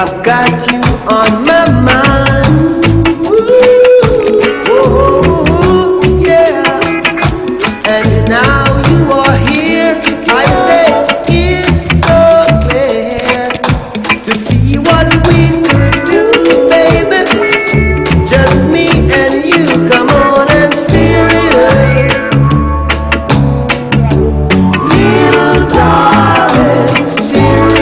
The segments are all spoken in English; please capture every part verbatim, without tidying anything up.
I've got you on my mind. Ooh, ooh, ooh, yeah. And now you are here. I said it's so clear to see what we could do, baby. Just me and you. Come on and steer it up, little darling. Steer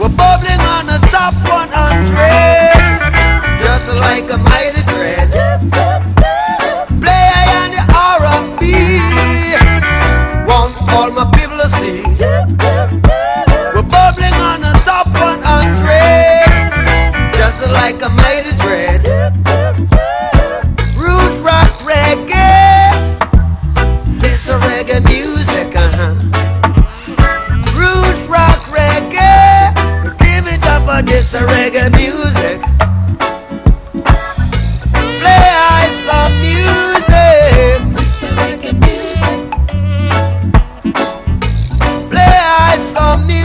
we're bubbling on a top one hundred. like I'm made of dread. Roots rock reggae, it's a reggae music, uh-huh. Roots rock reggae, give it up for this a reggae music. Play us some music, this a reggae music. Play us some music.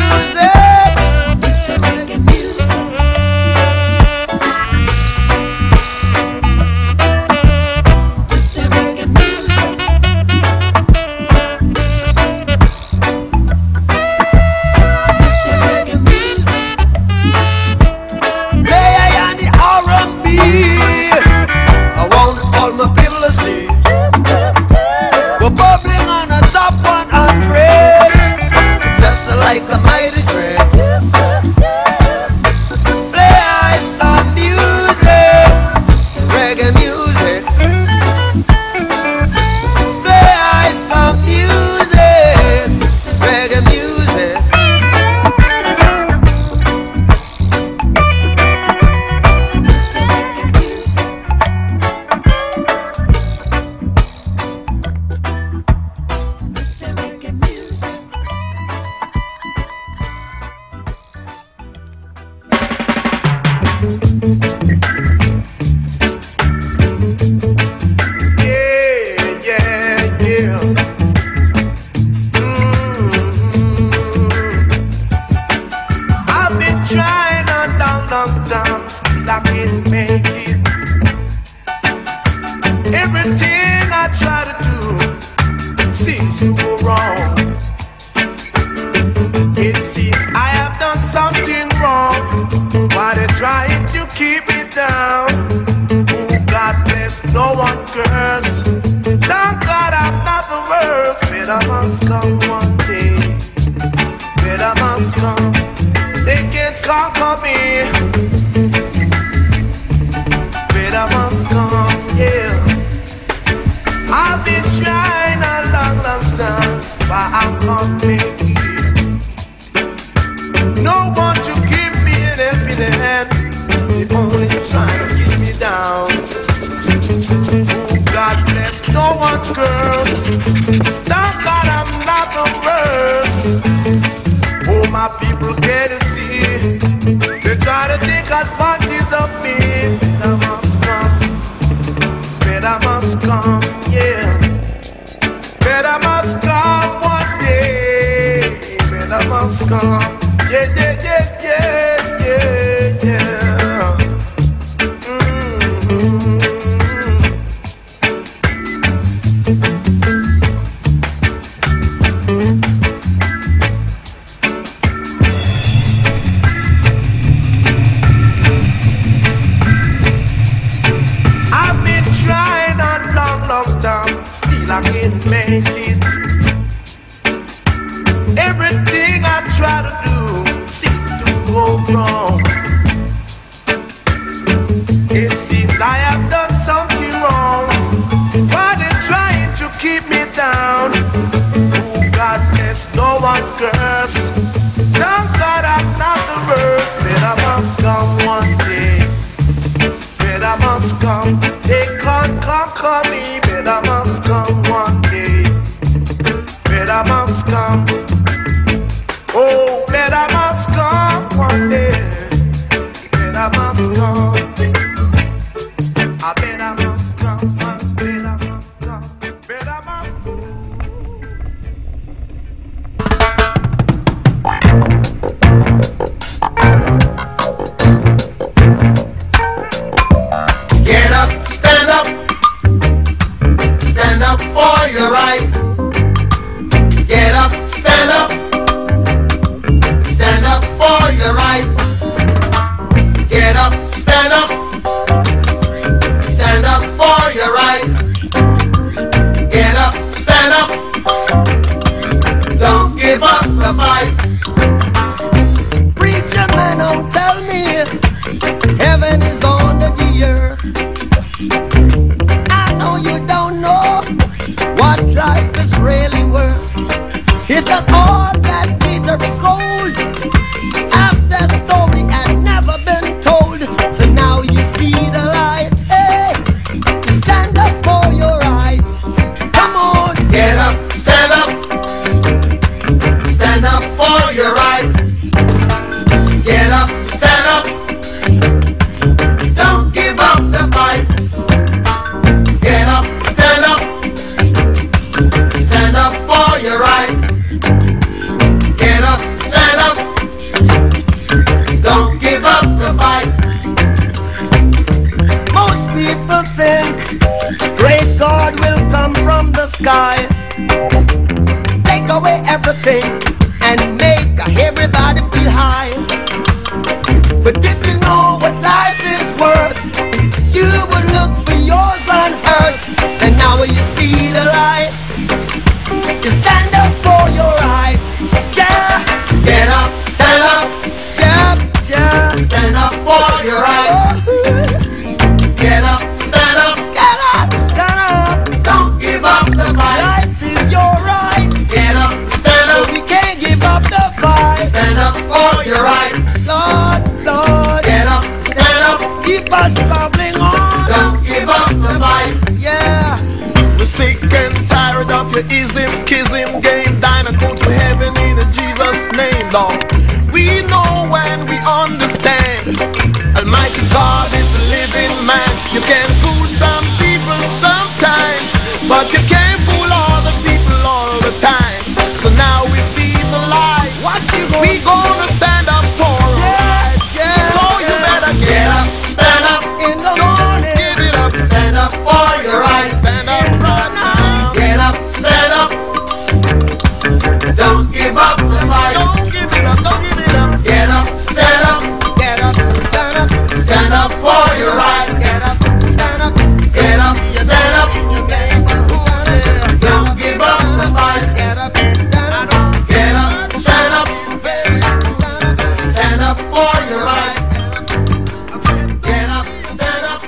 and make everybody feel high. But if you know what life is worth, you will look for yours unhurt, and now you see the light. You stand up for your right. Yeah. Get up, stand up, yeah, yeah. Stand up for your right. Get up, stand up, get up, stand up. Don't give up the fight. Life is your right. Get up, stand up. We can't give up the fight. Stand up for your right. Lord, Lord. Get up, stand up. Keep us traveling on. Don't give up the fight. Yeah. We're sick and tired of your ism, schism, game. Dine and go to heaven in Jesus' name, Lord. We know and we understand. Almighty God is a living man. You can fool some people sometimes, but you can't fool all the people all the time. So now we see the light. What you gonna we gonna do? Stand up for yeah, life. Yeah, so you yeah. better get, get up, stand up in the morning. Give it up, stand up for your right. Stand up right now. Get up, stand up. Don't give up the fight. Don't give it up, don't give it up. Get up, stand up. Get up, stand up. Stand up for your right. Get up. Get up, stand up. Don't give up the fight. Get up, stand up. Get up, stand up. Stand up for your right. Get up, stand up.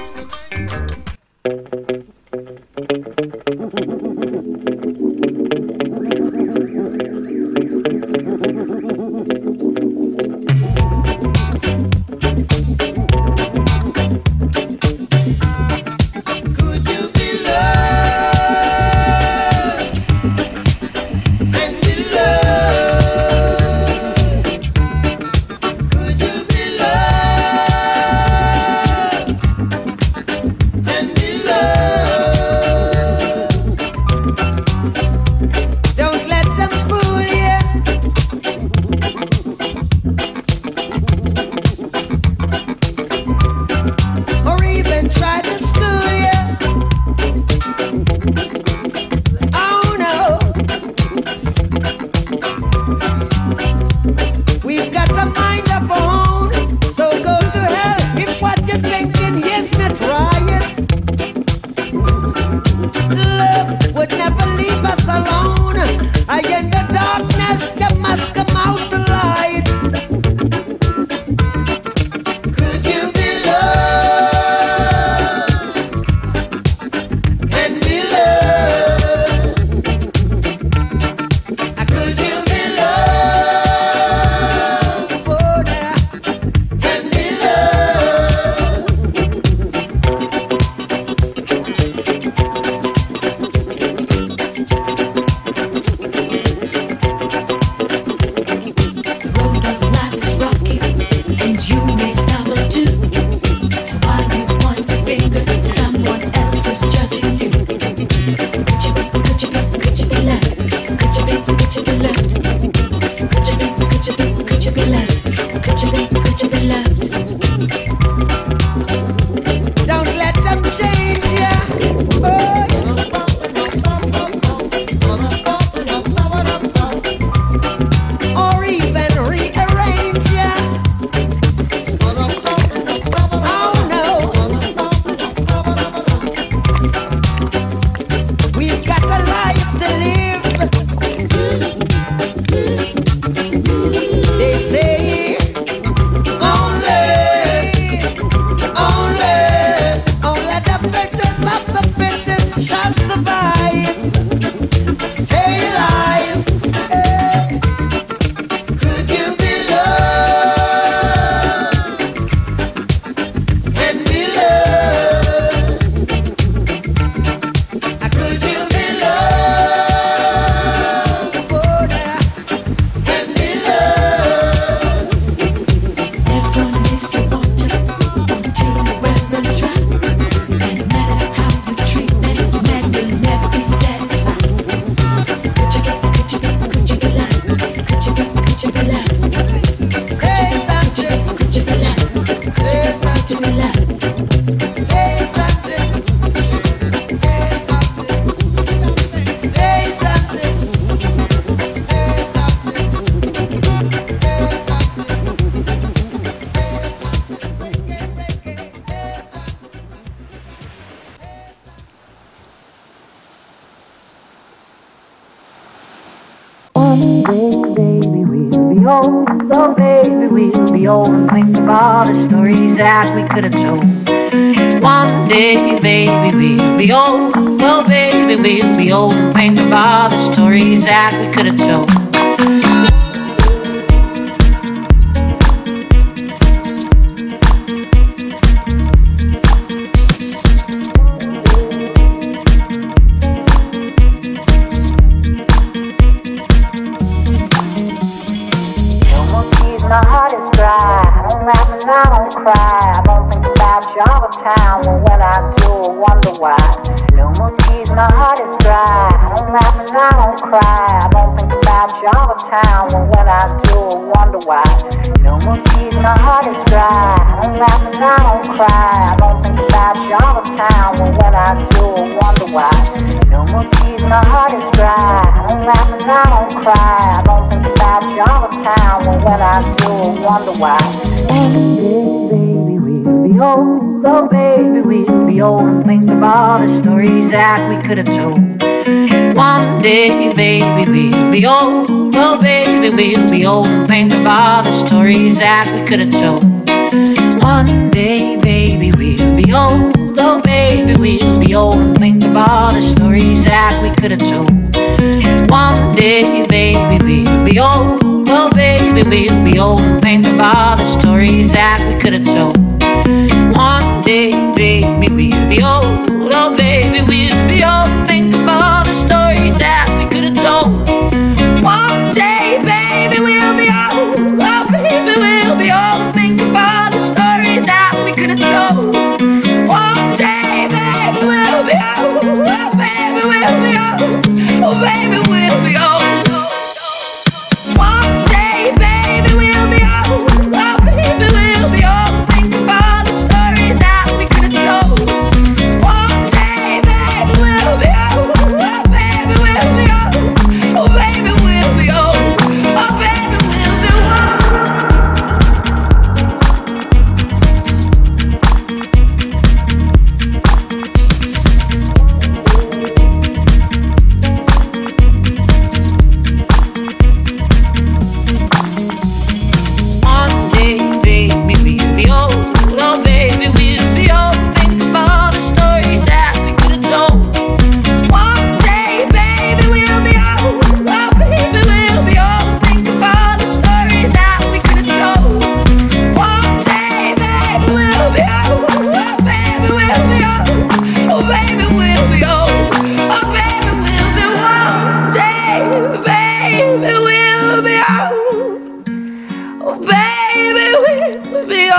Could you be loved and be loved? Could you be loved and be loved? Don't let them fool you. Oh, baby, we'll be old and think of all the stories that we could have told. One day, baby, we'll be old. Oh, baby, we'll be old and think of all the stories that we could have told. I don't think about you all the time, but when I do, I wonder why. No more tears, my heart is dry. I don't laugh and I don't cry. I don't think about you all the time, but when I do, I wonder why. No more tears, my heart is dry. I don't laugh and I don't cry. I don't think about you all the time, but when I do, I wonder why. No more tears, my heart is dry. I don't laugh and I don't cry. I don't think about you all the time, but when I do, I wonder why. Baby, baby, we'll be old. Oh, baby, we'll be old and think of all the stories that we could have told. One day, baby, we'll be old. Oh, baby, we'll be old and think of all the stories that we could have told. One day, baby, we'll be old. Oh, baby, we'll be old and think of all the stories that we could have told. One day, baby, we'll be old. Oh, baby, we'll be old and think of all the stories that we could have told. One day, baby, we'll be old. Oh, baby, we'll be old and think of all the stories that we could have told. One day, baby, we'll be old. Oh, baby, we'll be old and think of all the stories that we could have told. One day, baby, we'll be old. Oh, baby, we'll be old. Oh, baby, we'll be old.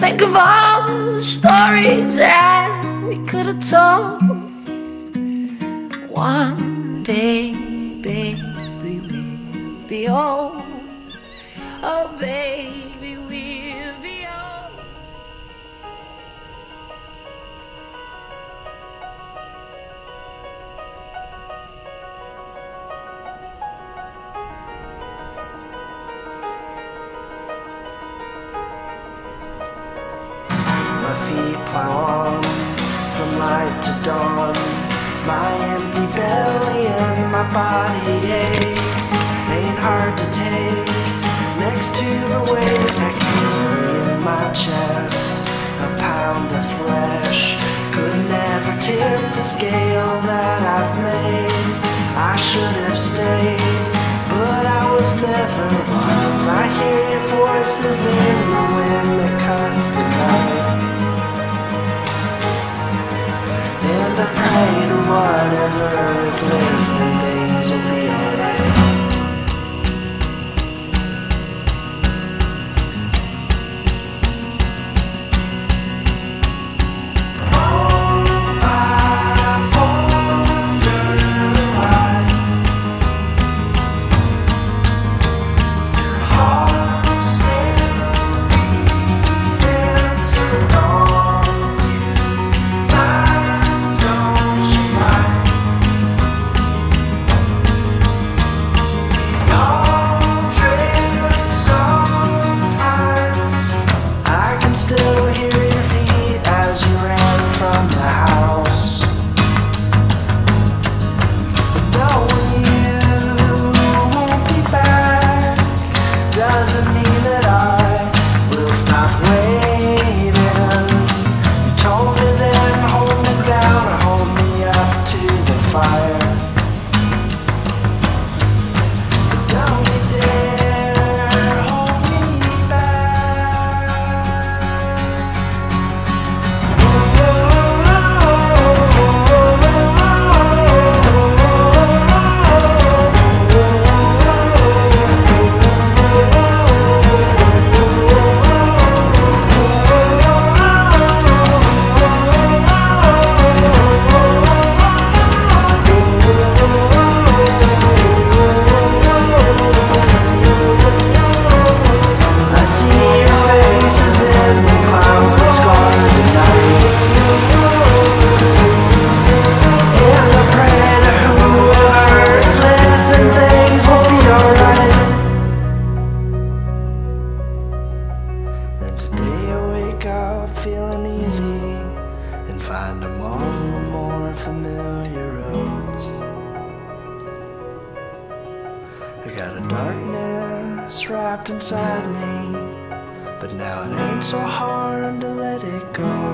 Think of all the stories that we could have told. One day, baby, we'll be old. Oh, baby, we'll be old. On from light to dawn, my empty belly and my body aches, ain't hard to take, next to the weight I carry in my chest, a pound of flesh, could never tip the scale that I've made, I should have stayed, but I was never once, I hear your voices in the wind that cuts the night. I pray to whatever is listening, things will be alright. Oh, I wonder why your heart still beats so long. familiar roads. I got a darkness wrapped inside me, but now it ain't so hard to let it go.